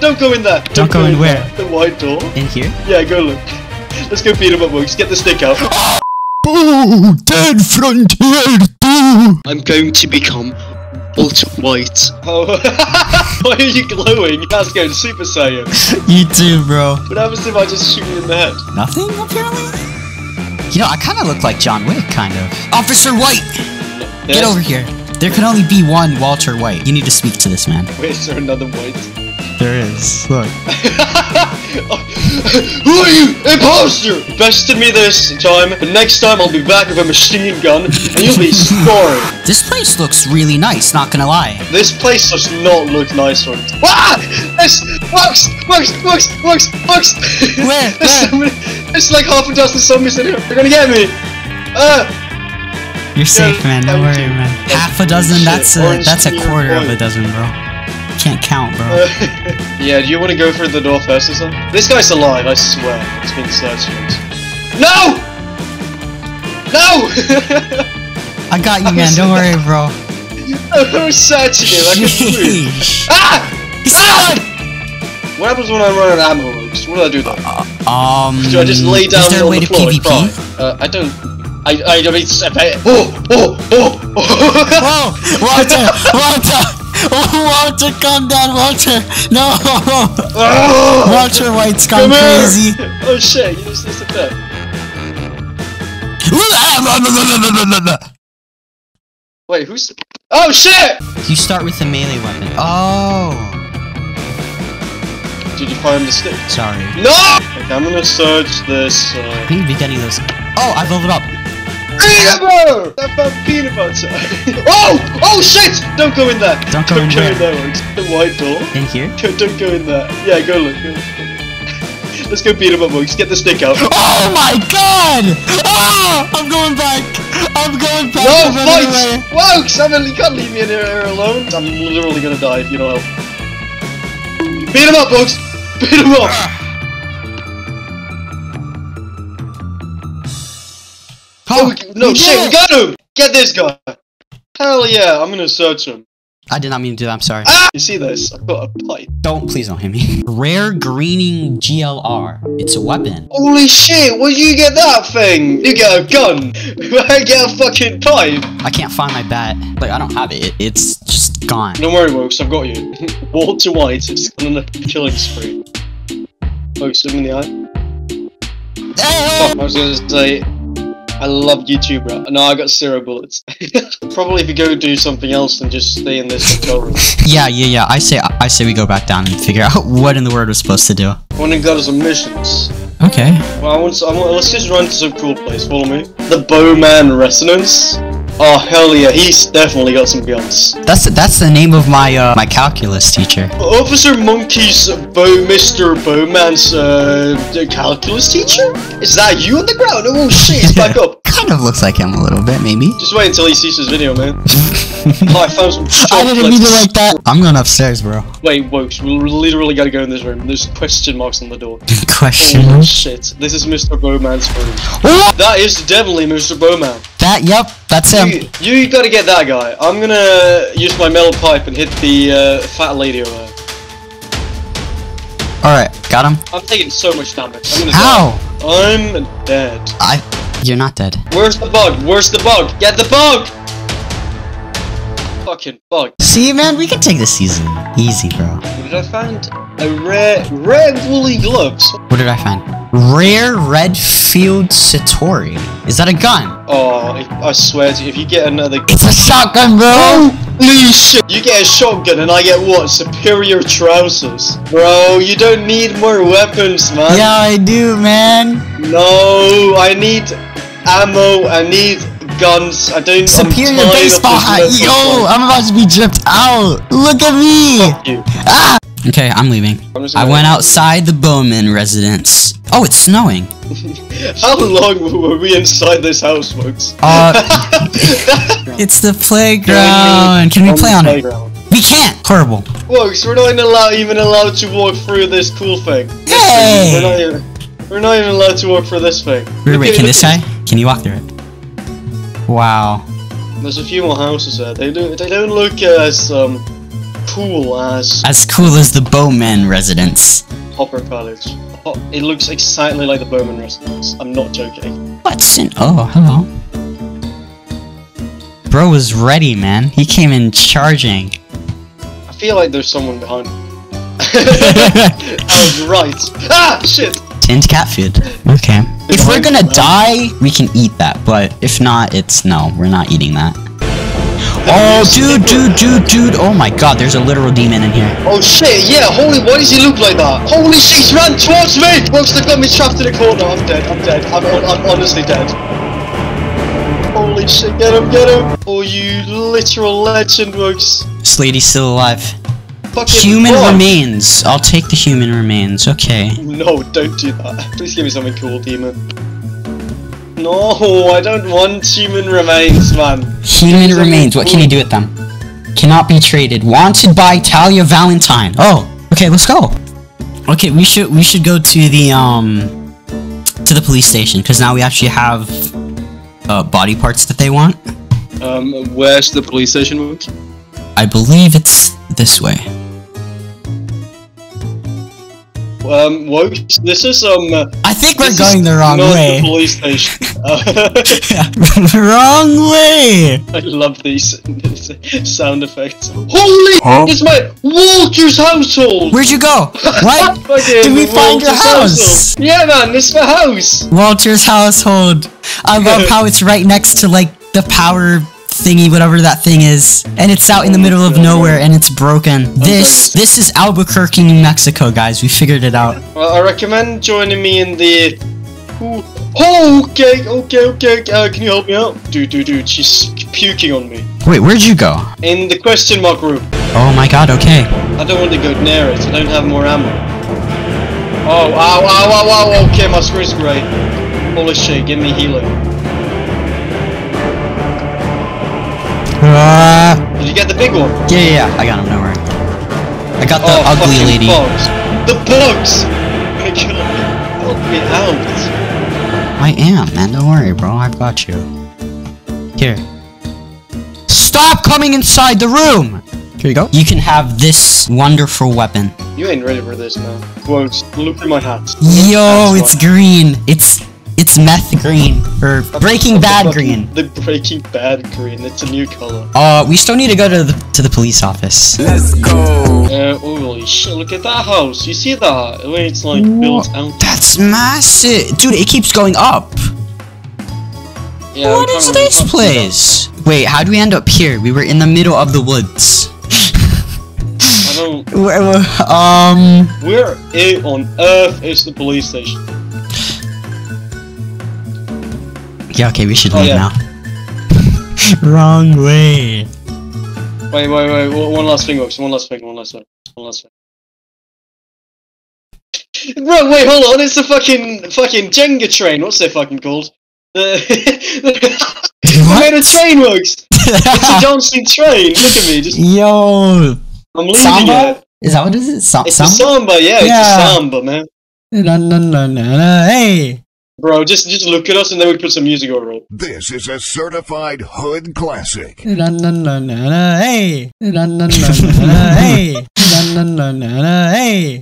Don't go in there! Don't go in where? The white door. In here? Yeah, go look. Let's go beat him up, Wooks. Get the stick out. Oh, dead frontier too! I'm going to become Walter White. Oh, why are you glowing? That's going Super Saiyan. You too, bro. What happens if I just shoot you in the head? Nothing, apparently. You know, I kind of look like John Wick, kind of. Officer White! Yes. Get over here. There can only be one Walter White. You need to speak to this man. Wait, is there another White? There is. Look. Who are you? Imposter! You bested me this time, but next time I'll be back with a machine gun, and you'll be scoring. This place looks really nice, not gonna lie. This place does not look nice on it. Ah! This works! Where? It's like half a dozen zombies in here. They're gonna get me. You're safe, man. Don't worry, man. Half a dozen. That's a quarter of a dozen, bro. Can't count, bro. Yeah. Do you want to go through the door first or something? This guy's alive. I swear. It's been searched. No! No! I got you, man. Don't worry, bro. I was searching him. I couldn't move. Ah! He's alive! What happens when I run out of ammo? What do I do then? Do I just lay down on the floor? Is there a way to PvP? I don't. I don't mean. Oh! Walter! Walter! Walter, calm down, Walter! No! Walter White's gone crazy. Oh shit! You just disappeared. Wait, who's? Oh shit! You start with the melee weapon. Oh. Did you find the stick? Sorry. No! Okay, I'm gonna search this. I need to be getting those. Oh, I leveled up. Peanut butter! I found peanut butter. Oh! Oh shit! Don't go in there. Don't go in there. The white door. In here? Don't go in there. Yeah, go look. Go look. Let's go beat him up, Wooks. Get the stick out. Oh my god! Ah! I'm going back. No, fight! Wooks, you can't leave me in here alone. I'm literally gonna die if you don't help. Beat him up, Wooks! Beat him up! Oh, no shit, we got him! Get this guy! Hell yeah, I'm gonna search him. I did not mean to do that, I'm sorry. Ah! You see this? I've got a pipe. Please don't hit me. Rare greening GLR. It's a weapon. Holy shit, where'd you get that thing? You get a gun. I get a fucking pipe. I can't find my bat. Like, I don't have it. It's just gone. Don't worry, Wooks, I've got you. Walter White is on a killing spree. Wooks, look me in the eye. Ah! Oh, I was gonna say, I love you too, bro. No, I got 0 bullets. Probably if you go do something else than just stay in this hotel room. Yeah. I say we go back down and figure out what in the world we're supposed to do. I want to go to some missions. Okay. Well, let's just run to some cool place. Follow me. The Bowman Resonance. Oh hell yeah, he's definitely got some guns. That's the name of my my calculus teacher. Officer Monkey's Mr. Bowman's calculus teacher? Is that you on the ground? Oh shit, he's back up. Kind of looks like him a little bit, maybe. Just wait until he sees his video, man. Oh, I found some chocolates. I didn't mean it like that. I'm going upstairs, bro. Wait, Wooks, we literally gotta go in this room. There's question marks on the door. Question marks? Oh shit, this is Mr. Bowman's room. What? That is definitely Mr. Bowman. Yep, that's him. You gotta get that guy. I'm gonna use my metal pipe and hit the fat lady over there. Alright, got him. I'm taking so much damage. How? I'm dead. You're not dead. Where's the bug? Where's the bug? Get the bug! Fucking bug. See, man, we can take this season. Easy, bro. What did I find? A rare woolly gloves. What did I find? Rare Redfield Satori. Is that a gun? Oh, I swear to you, if you get another gun. It's a shotgun, bro! Holy shit! You get a shotgun and I get what? Superior trousers. Bro, you don't need more weapons, man. Yeah, I do, man. No, I need ammo, I need guns, I don't... Superior baseball hat! Yo, I'm about to be dripped out! Look at me! Fuck you. Ah! Okay, I'm leaving. I went outside the Bowman residence. Oh, it's snowing. How long were we inside this house, folks? It's the playground. Can we play on it? We can't. Horrible. Folks, we're not even allowed to walk through this cool thing. Hey! We're not even allowed to walk through this thing. Wait, can this guy? Can you walk through it? Wow. There's a few more houses there. They don't look as cool as... as cool as the Bowman residence. Hopper College. Oh, it looks exactly like the Bowman residence. I'm not joking. What's in... oh, hello. Bro was ready, man. He came in charging. I feel like there's someone behind me. I was right. Ah, shit! Tinned cat food. Okay. If we're gonna die, we can eat that, but if not, it's no, we're not eating that. Oh, dude, oh my god, there's a literal demon in here. Oh shit, yeah, holy, why does he look like that? Holy shit, he's ran towards me! Wooks, they've got me trapped in a corner, I'm dead, I'm honestly dead. Holy shit, get him! Oh, you literal legend, Wooks. This lady's still alive. Fucking human fuck. Remains. I'll take the human remains. Okay. No, don't do that. Please give me something cool, demon. No, I don't want human remains, man. Human remains. What can you do with them? Cannot be traded. Wanted by Talia Valentine. Oh, okay. Let's go. Okay, we should go to the police station because now we actually have body parts that they want. Where's the police station? Works? I believe it's this way. Wokes, this is, I think we're going the wrong way. The police station. Wrong way! I love these sound effects. Holy! Huh? It's my Walter's household! Where'd you go? What? Did we find your house? Household. Yeah, man, it's my house! Walter's household. I love how it's right next to, like, the power thingy, whatever that thing is, and it's out in the middle of nowhere, and it's broken. This is Albuquerque, New Mexico, guys. We figured it out. Well, I recommend joining me in the... oh, okay, can you help me out? Dude, she's puking on me. Wait, where'd you go? In the question mark room. Oh my god, okay. I don't want to go near it, I don't have more ammo. Oh, ow, okay, my screen's great. Holy shit, give me healing. Did you get the big one? Yeah, I got him, no worry. I got the ugly lady. Bugs. The bugs! My god, help me out. I am, man, don't worry, bro, I've got you. Here. Stop coming inside the room! Here you go. You can have this wonderful weapon. You ain't ready for this, man. Bugs, look at my hat. Yo, it's green. It's meth green, or Breaking Bad green. The Breaking Bad green, it's a new color. We still need to go to the police office. Let's go. Holy shit, look at that house. You see that? The way it's like built out. That's massive. Dude, it keeps going up. Yeah, what is this place? Wait, how do we end up here? We were in the middle of the woods. I don't... Where on earth is the police station? Yeah, okay, we should leave now. Wrong way. Wait, one last thing. Bro, wait, hold on, it's the fucking Jenga train, what's it fucking called? The train works! It's a dancing train, look at me, just... Yo! I'm leaving samba? It. Is that what it is? It's a samba, yeah, it's a samba, man. Hey! Bro, just look at us and then we put some music over it. This is a certified hood classic. Hey! Hey! Hey!